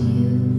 you.